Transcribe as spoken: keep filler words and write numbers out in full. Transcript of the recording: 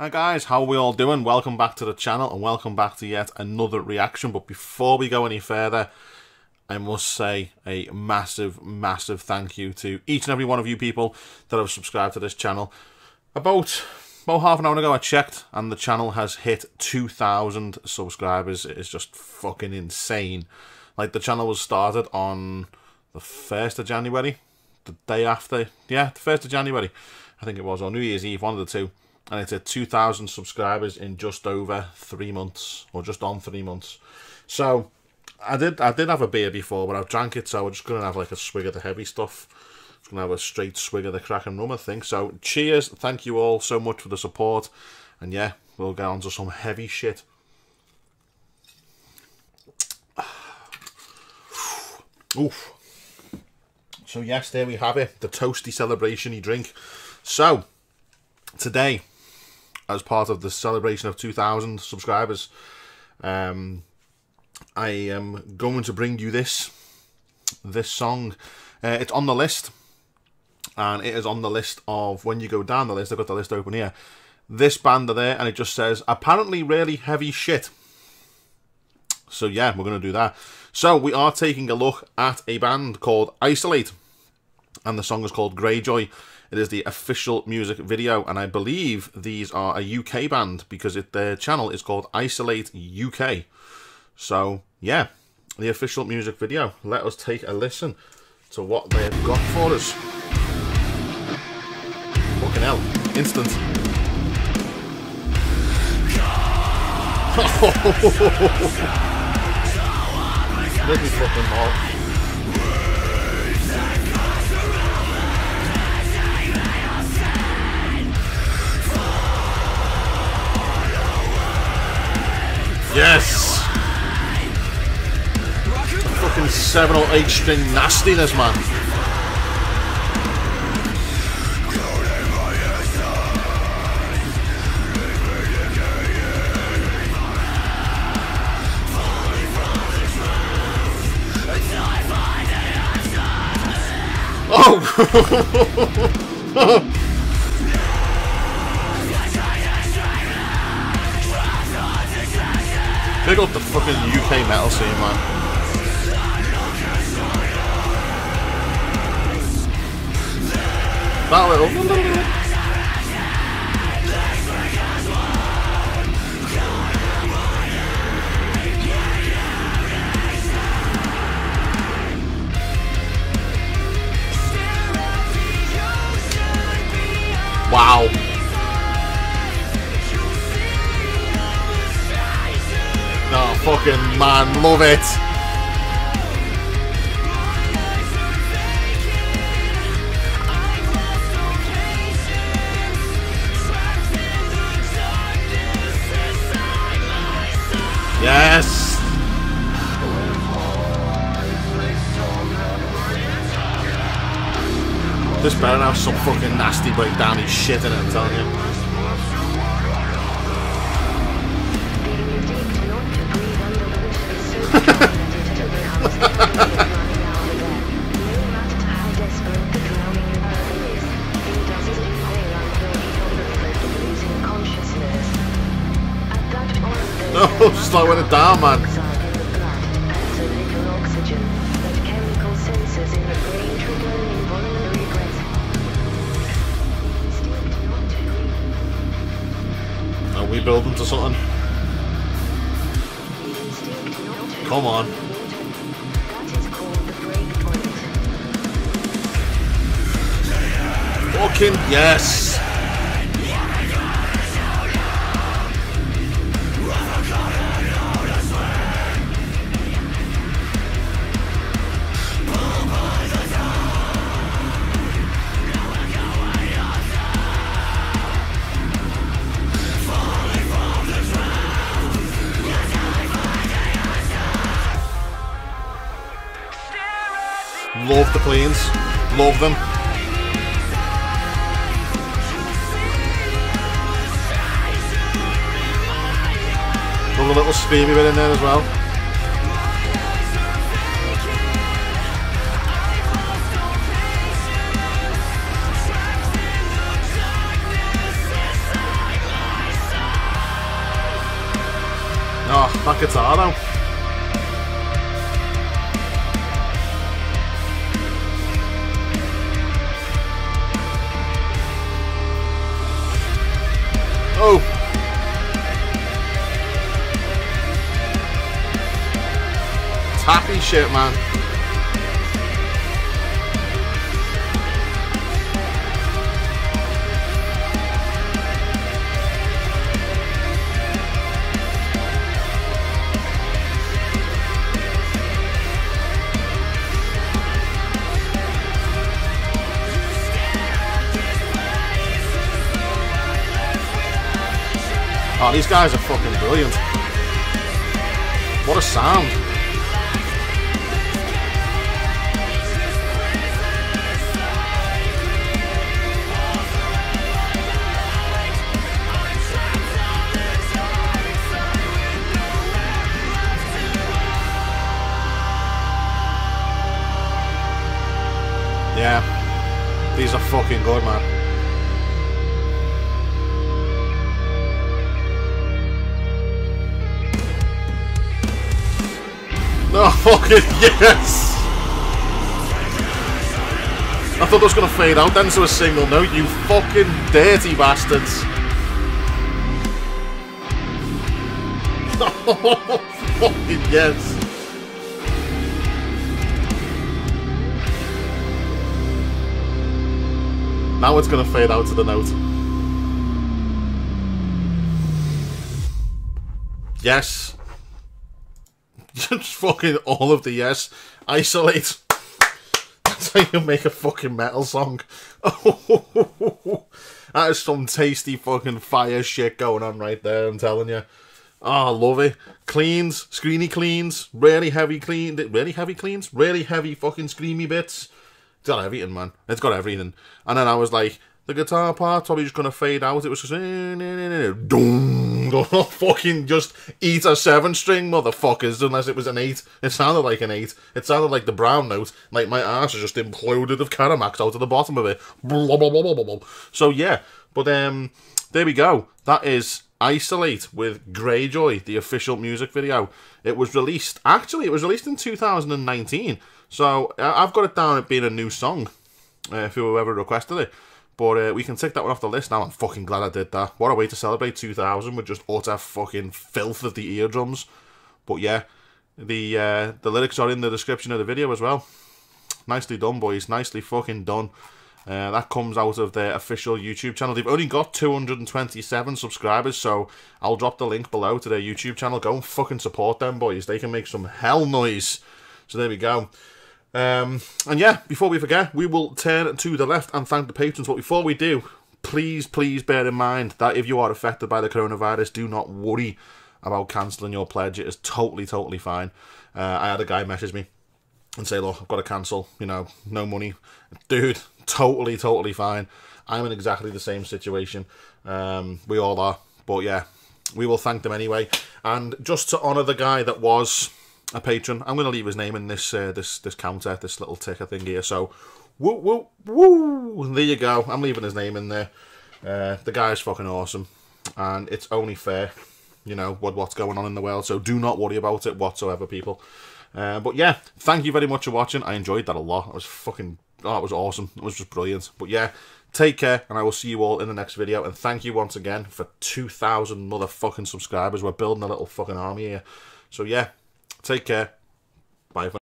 Hi guys, how are we all doing? Welcome back to the channel and welcome back to yet another reaction. But before we go any further, I must say a massive, massive thank you to each and every one of you people that have subscribed to this channel. About, about half an hour ago I checked and the channel has hit two thousand subscribers. It is just fucking insane. Like, the channel was started on the first of January, the day after, yeah, the first of January, I think it was, or New Year's Eve, one of the two. And it's at two thousand subscribers in just over three months, or just on three months. So I did, I did have a beer before, but I've drank it, so I'm just gonna have like a swig of the heavy stuff. Just gonna have a straight swig of the Kraken rum, I think. So cheers, thank you all so much for the support, and yeah, we'll get on to some heavy shit. Oof. So yes, there we have it, the toasty celebration-y drink. So today, as part of the celebration of two thousand subscribers, um, I am going to bring you this this song. Uh, it's on the list, and it is on the list of, when you go down the list, I've got the list open here, this band are there, and it just says, apparently really heavy shit. So yeah, we're going to do that. So we are taking a look at a band called Isolate, and the song is called Greyjoy. It is the official music video, and I believe these are a U K band because it, their channel is called Isolate U K. So yeah, the official music video. Let us take a listen to what they have got for us. Fucking hell, instant. Let me fucking off. Yes! Fucking seven or eight string nastiness, man. Oh! Big up the fucking U K metal scene, man. That little... Wow. Oh, fucking man, love it! Yes! This better have some fucking nasty breakdowny shit in it, I'm telling you. No, slowing it down, man. Are we building to something? Come on. Fucking yes! Love the planes. Love them. A little steamy bit in there as well. my guitar now. Oh! Tappy shit, man. Oh, these guys are fucking brilliant. What a sound. Yeah. These are fucking good, man. No, fucking yes! I thought that was going to fade out then to a single note, you fucking dirty bastards! Oh, fucking yes! Now it's going to fade out to the note. Yes! Just fucking all of the yes. Isolate. That's how you make a fucking metal song. Oh, that is some tasty fucking fire shit going on right there, I'm telling you. Oh, love it. Cleans, screeny cleans, really heavy clean, really heavy cleans, really heavy fucking screamy bits. It's got everything, man. It's got everything. And then I was like, the guitar part probably just gonna fade out. It was just doom, fucking just eat a seven string, motherfuckers. Unless it was an eight, it sounded like an eight. It sounded like the brown note. Like my arse just imploded of Caramax out of the bottom of it. Blah, blah, blah, blah, blah. So yeah, but um, there we go. That is Isolate with Greyjoy, the official music video. It was released. Actually, it was released in two thousand nineteen. So I've got it down at being a new song. Uh, if whoever requested it. But uh, we can take that one off the list now. I'm fucking glad I did that. What a way to celebrate two thousand with just utter fucking filth of the eardrums. But yeah, the uh, the lyrics are in the description of the video as well. Nicely done, boys. Nicely fucking done. Uh, that comes out of their official YouTube channel. They've only got two hundred twenty-seven subscribers, so I'll drop the link below to their YouTube channel. Go and fucking support them, boys. They can make some hell noise. So there we go. Um, and yeah, before we forget, we will turn to the left and thank the patrons. But before we do, please, please bear in mind that if you are affected by the coronavirus, do not worry about cancelling your pledge. It is totally, totally fine. Uh, I had a guy message me and say, look, I've got to cancel, you know, no money. Dude, totally, totally fine. I'm in exactly the same situation. Um, we all are. But yeah, we will thank them anyway. And just to honour the guy that was a patron, I'm going to leave his name in this uh, this this counter, this little ticker thing here. So, woo, woo, woo, there you go. I'm leaving his name in there. Uh, the guy's fucking awesome. And it's only fair, you know, what what's going on in the world. So do not worry about it whatsoever, people. Uh, but yeah, thank you very much for watching. I enjoyed that a lot. It was fucking, oh, it was awesome. It was just brilliant. But yeah, take care, and I will see you all in the next video. And thank you once again for two thousand motherfucking subscribers. We're building a little fucking army here. So yeah. Take care. Bye for now.